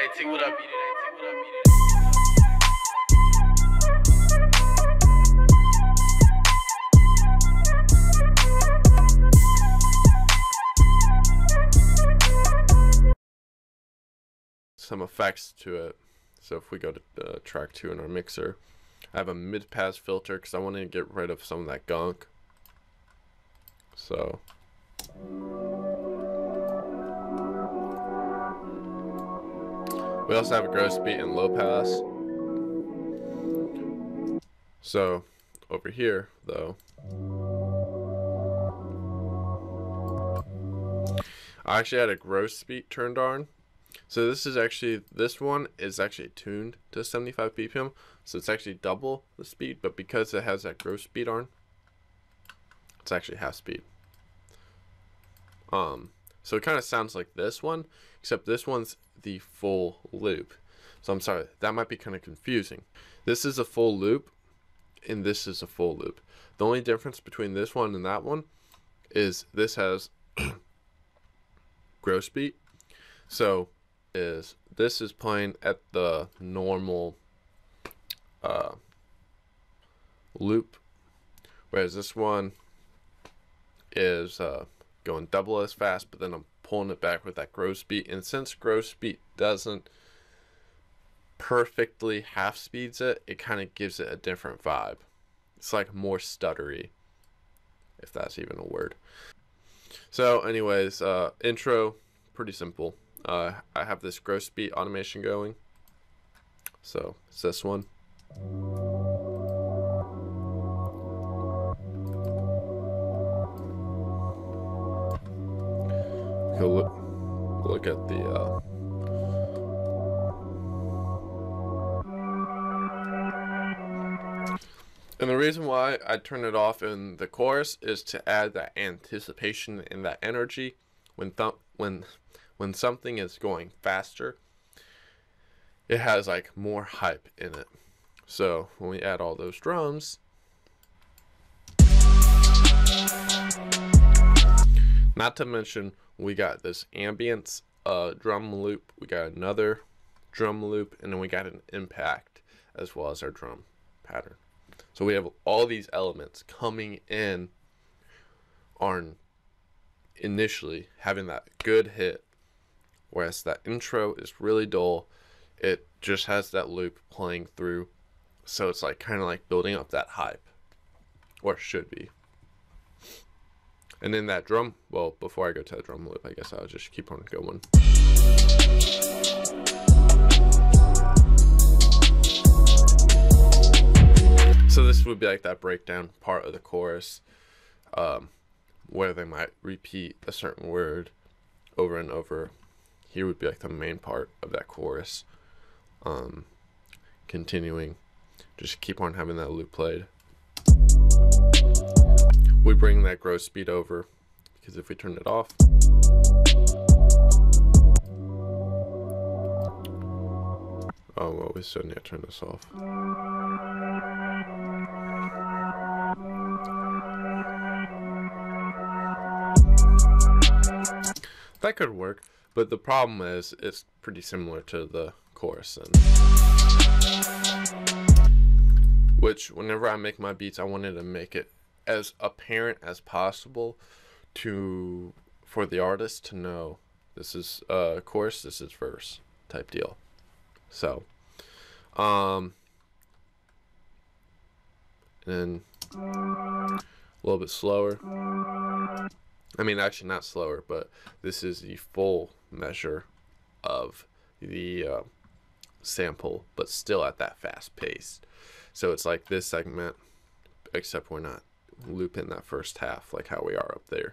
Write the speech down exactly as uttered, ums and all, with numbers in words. I T, what up, beat it, I T, what up, beat it. Some effects to it. So if we go to uh, track two in our mixer, I have a mid-pass filter because I want to get rid of some of that gunk. So we also have a gross beat and low pass. So over here though, I actually had a gross beat turned on. So this is actually, this one is actually tuned to seventy-five B P M, so it's actually double the speed, but because it has that gross beat on, it's actually half speed. Um, so it kind of sounds like this one, except this one's the full loop. So I'm sorry, that might be kind of confusing. This is a full loop, and this is a full loop. The only difference between this one and that one is this has gross beat. So is this is playing at the normal uh, loop, whereas this one is uh, going double as fast, but then I'm pulling it back with that gross beat. And since gross beat doesn't perfectly half speeds it, it kind of gives it a different vibe. It's like more stuttery, if that's even a word. So anyways, uh, intro, pretty simple. Uh, I have this gross beat automation going, so it's this one. We'll look, look at the uh, and the reason why I turn it off in the chorus is to add that anticipation and that energy when th when. When something is going faster, it has like more hype in it. So when we add all those drums, not to mention we got this ambience uh, drum loop, we got another drum loop, and then we got an impact as well as our drum pattern. So we have all these elements coming in on initially having that good hit. Whereas that intro is really dull, it just has that loop playing through, so it's like kind of like building up that hype, or should be. And then that drum, well, before I go to the drum loop, I guess I'll just keep on going. So this would be like that breakdown part of the chorus, um, where they might repeat a certain word over and over. Here would be like the main part of that chorus, um, continuing, just keep on having that loop played. We bring that gross speed over, because if we turn it off, oh well, we still need to turn this off. That could work. But the problem is, it's pretty similar to the chorus then. Which, whenever I make my beats, I wanted to make it as apparent as possible to for the artist to know this is uh, chorus, this is verse type deal. So, um, and then a little bit slower. I mean, actually not slower, but this is the full measure of the uh, sample, but still at that fast pace. So it's like this segment, except we're not looping that first half like how we are up there.